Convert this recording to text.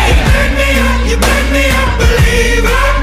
Hey, you burn me up, believer.